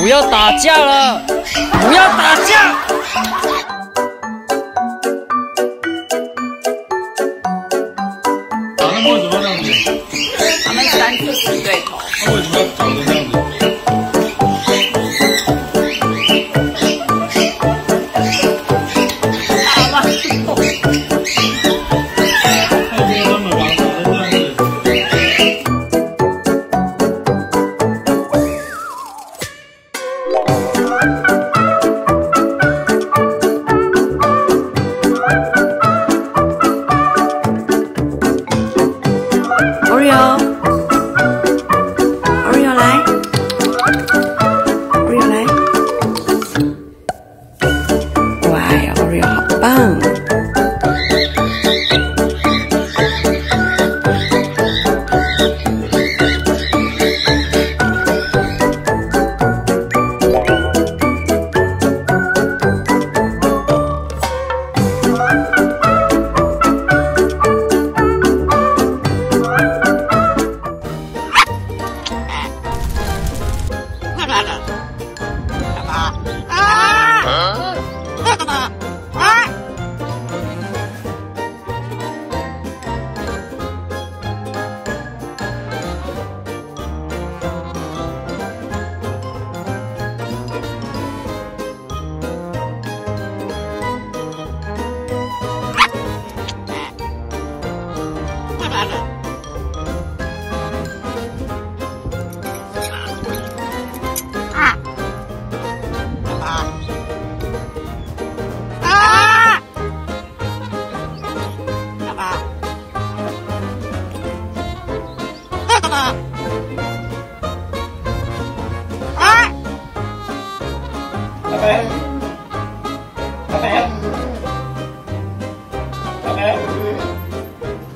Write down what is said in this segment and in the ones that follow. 不要打架了，不要打架。长那么怎么这样子？他们三次死对头。为什么要长成这样子？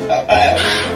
拜拜。